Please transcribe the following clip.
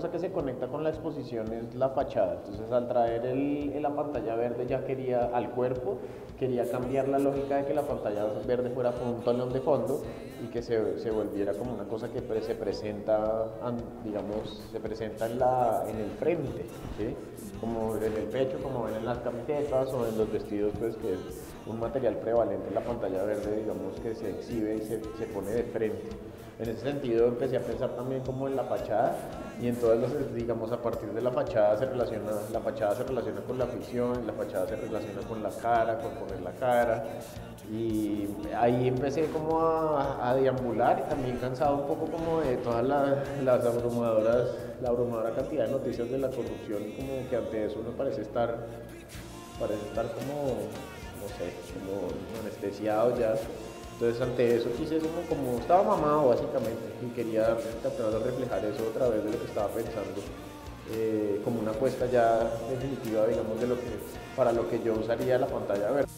cosa que se conecta con la exposición es la fachada. Entonces, al traer la pantalla verde ya quería al cuerpo, quería cambiar la lógica de que la pantalla verde fuera como un telón de fondo y que se volviera como una cosa que se presenta, digamos, se presenta en el frente, ¿sí? Como en el pecho, como ven en las camisetas o en los vestidos, pues que es un material prevalente en la pantalla verde, digamos, que se exhibe y se pone de frente. En ese sentido empecé a pensar también como en la fachada y en todas las, digamos, a partir de la fachada se relaciona con la ficción, la fachada se relaciona con la cara, con poner la cara, y ahí empecé como a deambular, y también cansado un poco como de todas la abrumadora cantidad de noticias de la corrupción, como que ante eso uno parece estar como, no sé, como anestesiado ya. Entonces, ante eso quise como estaba mamado básicamente y quería tratar de reflejar eso a través de lo que estaba pensando, como una apuesta ya definitiva, digamos, para lo que yo usaría la pantalla verde.